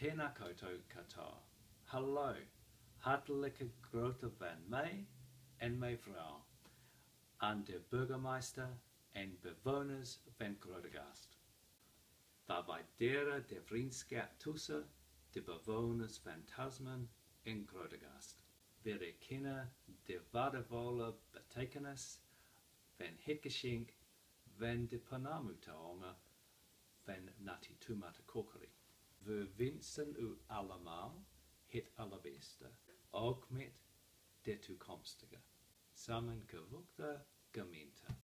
Tēnā koutou katoa. Hello. Hartelijke groeten van mij en mijn vrouw, aan de burgemeester en bewoners van Grootegast. We waarderen de vriendschap tussen de bewoners van Tasman en Grootegast. We erkennen de waardevolle betekenis van het geschenk van de Panamutaonga van Ngāti Tumata Korkeri. We wensen u allemaal het allerbeste, ook met de toekomstige samengewolkte gemeente.